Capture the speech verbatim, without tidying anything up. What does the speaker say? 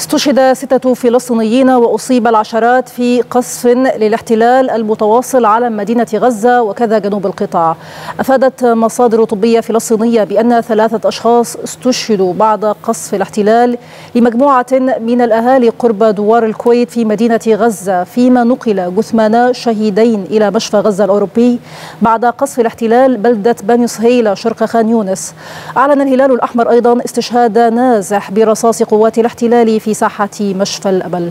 استشهد ستة فلسطينيين وأصيب العشرات في قصف للاحتلال المتواصل على مدينة غزة وكذا جنوب القطاع. أفادت مصادر طبية فلسطينية بأن ثلاثة أشخاص استشهدوا بعد قصف الاحتلال لمجموعة من الأهالي قرب دوار الكويت في مدينة غزة، فيما نقل جثمان شهيدين إلى مشفى غزة الأوروبي بعد قصف الاحتلال بلدة بني صهيلة شرق خان يونس. أعلن الهلال الأحمر أيضا استشهاد نازح برصاص قوات الاحتلال في في ساحة مشفى الأمل.